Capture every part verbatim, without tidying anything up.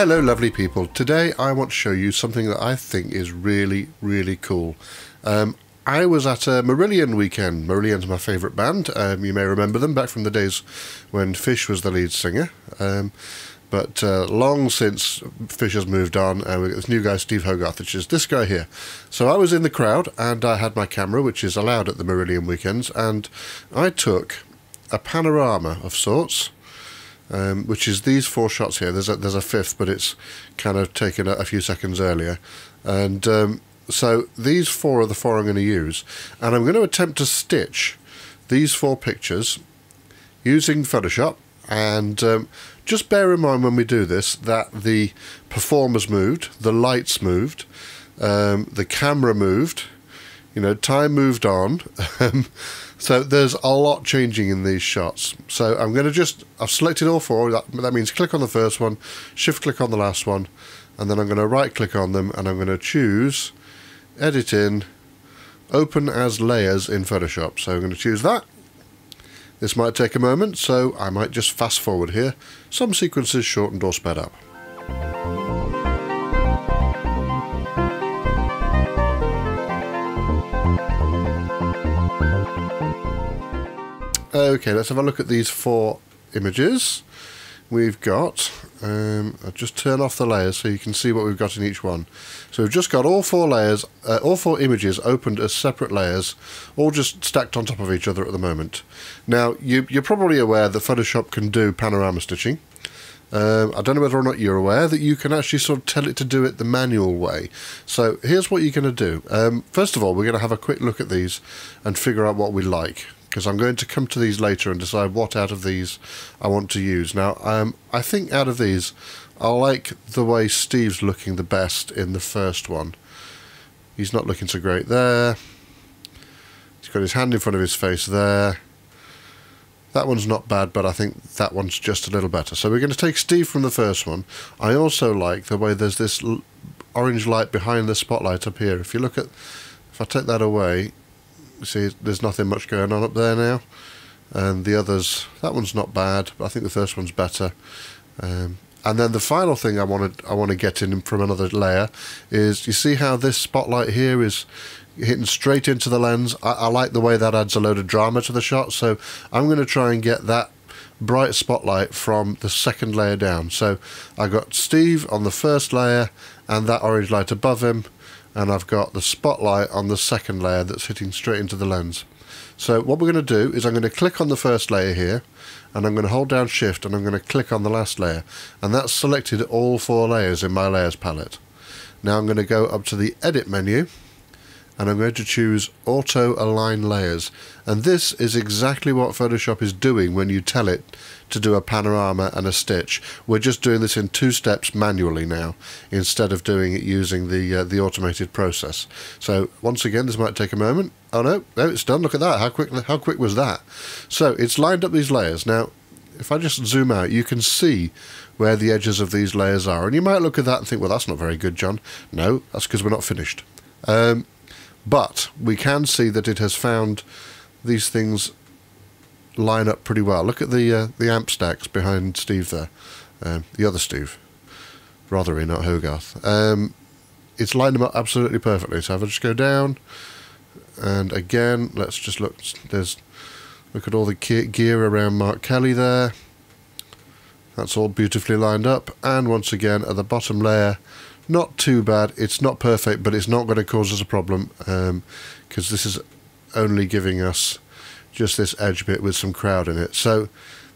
Hello lovely people, today I want to show you something that I think is really, really cool. Um, I was at a Marillion weekend. Marillion's my favourite band, um, you may remember them back from the days when Fish was the lead singer. Um, but uh, long since Fish has moved on, and we've got this new guy Steve Hogarth, which is this guy here. So I was in the crowd and I had my camera, which is allowed at the Marillion weekends, and I took a panorama of sorts. Um, which is these four shots here. There's a, there's a fifth, but it's kind of taken a, a few seconds earlier. And um, so these four are the four I'm going to use. And I'm going to attempt to stitch these four pictures using Photoshop. And um, just bear in mind when we do this that the performer's moved, the lights moved, um, the camera moved, you know, time moved on. So there's a lot changing in these shots. So I'm going to just, I've selected all four. That, that means click on the first one, shift click on the last one, and then I'm going to right click on them and I'm going to choose edit in, open as layers in Photoshop. So I'm going to choose that. This might take a moment, so I might just fast forward here. Some sequences shortened or sped up. Okay, let's have a look at these four images. We've got, um, I'll just turn off the layers so you can see what we've got in each one. So we've just got all four layers, uh, all four images opened as separate layers, all just stacked on top of each other at the moment. Now, you, you're probably aware that Photoshop can do panorama stitching. Um, I don't know whether or not you're aware that you can actually sort of tell it to do it the manual way. So here's what you're going to do. Um, first of all, we're going to have a quick look at these and figure out what we like, because I'm going to come to these later and decide what out of these I want to use. Now, um, I think out of these, I like the way Steve's looking the best in the first one. He's not looking so great there. He's got his hand in front of his face there. That one's not bad, but I think that one's just a little better. So we're going to take Steve from the first one. I also like the way there's this l- orange light behind the spotlight up here. If you look at, if I take that away, see, there's nothing much going on up there now, and the others, that one's not bad, but I think the first one's better. Um, and then the final thing I wanted, I want to get in from another layer is, you see how this spotlight here is hitting straight into the lens? I, I like the way that adds a load of drama to the shot, so I'm going to try and get that bright spotlight from the second layer down. So I got Steve on the first layer and that orange light above him, and I've got the spotlight on the second layer that's hitting straight into the lens. So what we're going to do is I'm going to click on the first layer here, and I'm going to hold down shift and I'm going to click on the last layer, and that's selected all four layers in my layers palette. Now I'm going to go up to the edit menu and I'm going to choose auto align layers, and this is exactly what Photoshop is doing when you tell it to do a panorama and a stitch. We're just doing this in two steps manually now instead of doing it using the uh, the automated process. So once again, this might take a moment. Oh no, no, it's done. Look at that. How quick how quick was that? So it's lined up these layers. Now if I just zoom out, you can see where the edges of these layers are, and you might look at that and think, well, that's not very good, John. No, that's because we're not finished. Um, But we can see that it has found these things line up pretty well. Look at the uh, the amp stacks behind Steve there, um, the other Steve, Rothery, not Hogarth. Um, it's lined them up absolutely perfectly. So if I just go down, and again, let's just look. There's look at all the gear around Mark Kelly there. That's all beautifully lined up. And once again, at the bottom layer. Not too bad. It's not perfect, but it's not going to cause us a problem, um, because this is only giving us just this edge bit with some crowd in it. So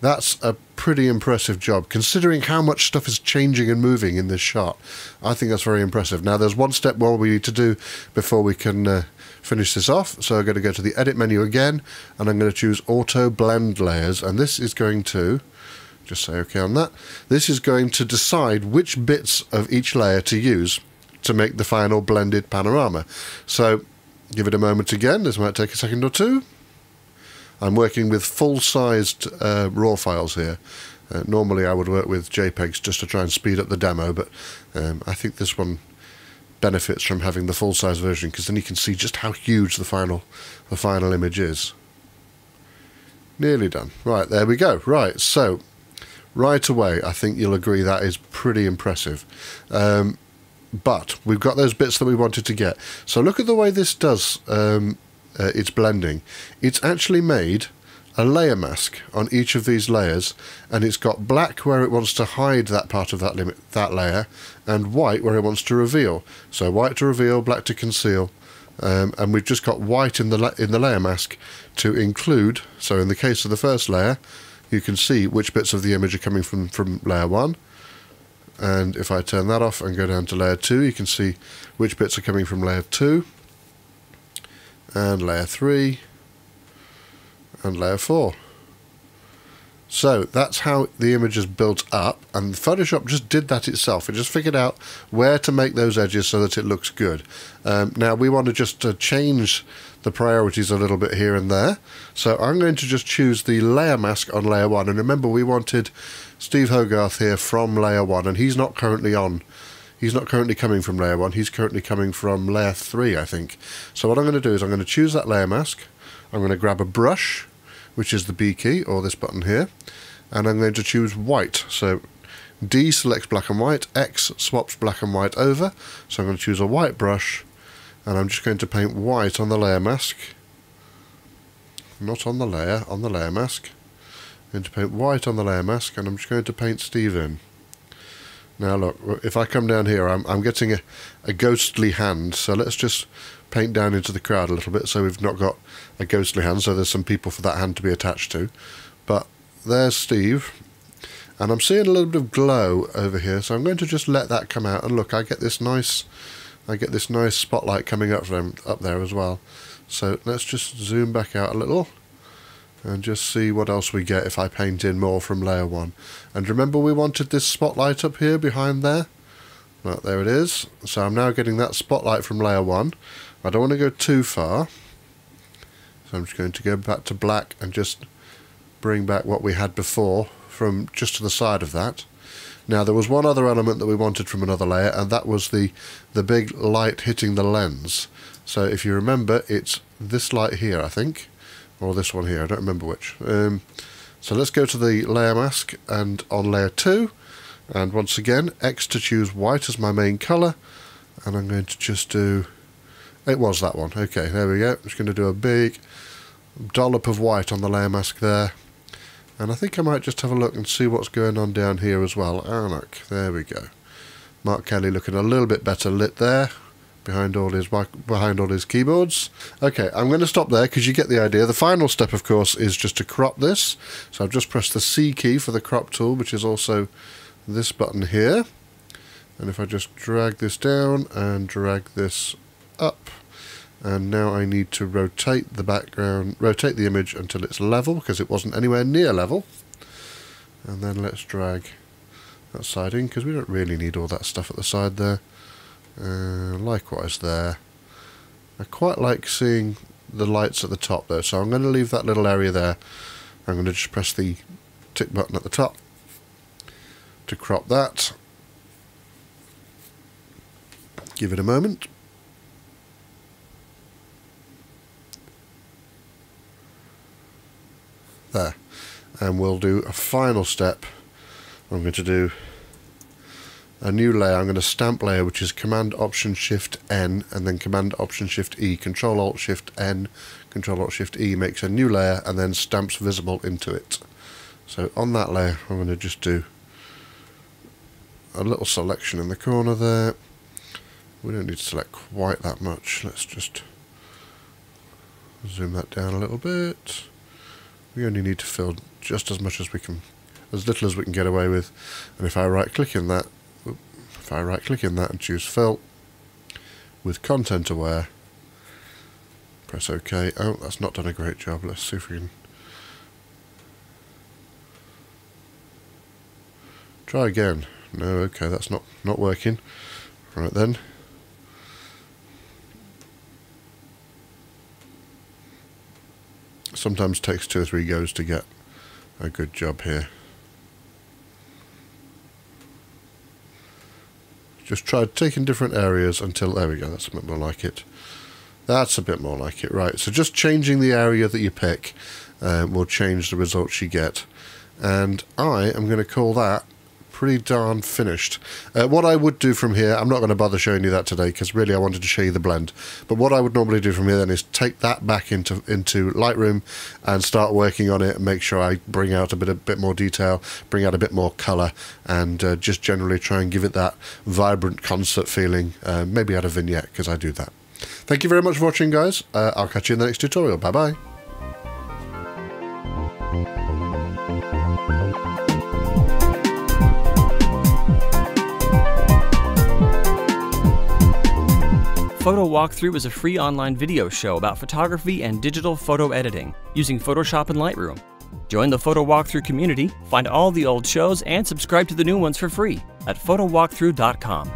that's a pretty impressive job, considering how much stuff is changing and moving in this shot. I think that's very impressive. Now, there's one step more we need to do before we can uh, finish this off. So I'm going to go to the edit menu again, and I'm going to choose Auto Blend Layers, and this is going to... just say OK on that. This is going to decide which bits of each layer to use to make the final blended panorama. So give it a moment again. This might take a second or two. I'm working with full-sized uh, raw files here. Uh, normally I would work with JPEGs just to try and speed up the demo, but um, I think this one benefits from having the full-size version, because then you can see just how huge the final, the final image is. Nearly done. Right, there we go. Right, so... right away, I think you'll agree that is pretty impressive. Um, but we've got those bits that we wanted to get. So look at the way this does um, uh, its blending. It's actually made a layer mask on each of these layers, and it's got black where it wants to hide that part of that limit, that layer, and white where it wants to reveal. So white to reveal, black to conceal, um, and we've just got white in the in the layer mask to include. So in the case of the first layer, you can see which bits of the image are coming from from layer one. And if I turn that off and go down to layer two, you can see which bits are coming from layer two, and layer three, and layer four. So that's how the image is built up, and Photoshop just did that itself. It just figured out where to make those edges so that it looks good. Um, now we want to just uh, change the priorities a little bit here and there. So I'm going to just choose the layer mask on layer one, and remember we wanted Steve Hogarth here from layer one, and he's not currently on. He's not currently coming from layer one, he's currently coming from layer three, I think. So what I'm going to do is I'm going to choose that layer mask, I'm going to grab a brush, which is the B key, or this button here, and I'm going to choose white. So D selects black and white, X swaps black and white over, so I'm going to choose a white brush, and I'm just going to paint white on the layer mask. Not on the layer, on the layer mask. I'm going to paint white on the layer mask, and I'm just going to paint Steve in. Now look, if I come down here, I'm, I'm getting a, a ghostly hand, so let's just paint down into the crowd a little bit so we've not got a ghostly hand, so there's some people for that hand to be attached to. But there's Steve, and I'm seeing a little bit of glow over here, so I'm going to just let that come out, and look, I get this nice I get this nice spotlight coming up from up there as well. So let's just zoom back out a little and just see what else we get if I paint in more from layer one. And remember we wanted this spotlight up here behind there. Right, there it is. So I'm now getting that spotlight from layer one. I don't want to go too far, so I'm just going to go back to black and just bring back what we had before from just to the side of that. Now there was one other element that we wanted from another layer, and that was the the big light hitting the lens. So if you remember, it's this light here, I think, or this one here, I don't remember which. Um, so let's go to the layer mask and on layer two, and once again X to choose white as my main colour, and I'm going to just do... It was that one. Okay, there we go. I'm just going to do a big dollop of white on the layer mask there. And I think I might just have a look and see what's going on down here as well. Ah, look, there we go. Mark Kelly looking a little bit better lit there, behind all his behind all his keyboards. Okay, I'm going to stop there because you get the idea. The final step, of course, is just to crop this. So I've just pressed the C key for the crop tool, which is also this button here. And if I just drag this down and drag this up, and now I need to rotate the background, rotate the image until it's level, because it wasn't anywhere near level. And then let's drag that side in, because we don't really need all that stuff at the side there. Uh, likewise there. I quite like seeing the lights at the top though, so I'm going to leave that little area there. I'm going to just press the tick button at the top to crop that. Give it a moment. There, and we'll do a final step. I'm going to do a new layer. I'm going to stamp layer, which is Command Option Shift N, and then Command Option Shift E. Control Alt Shift N, Control Alt Shift E makes a new layer and then stamps visible into it. So on that layer, I'm going to just do a little selection in the corner there. We don't need to select quite that much. Let's just zoom that down a little bit. We only need to fill just as much as we can, as little as we can get away with. And if I right click in that, if I right click in that and choose fill with content aware, press OK. Oh, that's not done a great job. Let's see if we can try again. No, okay, that's not not working. Right then. Sometimes takes two or three goes to get a good job here. Just try taking different areas until, there we go, that's a bit more like it. That's a bit more like it, right. So just changing the area that you pick um, will change the results you get. and I am going to call that pretty darn finished. Uh, what I would do from here, I'm not going to bother showing you that today because really I wanted to show you the blend, but what I would normally do from here then is take that back into into Lightroom and start working on it and make sure I bring out a bit a bit more detail, bring out a bit more colour, and uh, just generally try and give it that vibrant concert feeling, uh, maybe add a vignette because I do that. Thank you very much for watching, guys. Uh, I'll catch you in the next tutorial. Bye-bye. Photo Walkthrough is a free online video show about photography and digital photo editing using Photoshop and Lightroom. Join the Photo Walkthrough community, find all the old shows, and subscribe to the new ones for free at photo walkthrough dot com.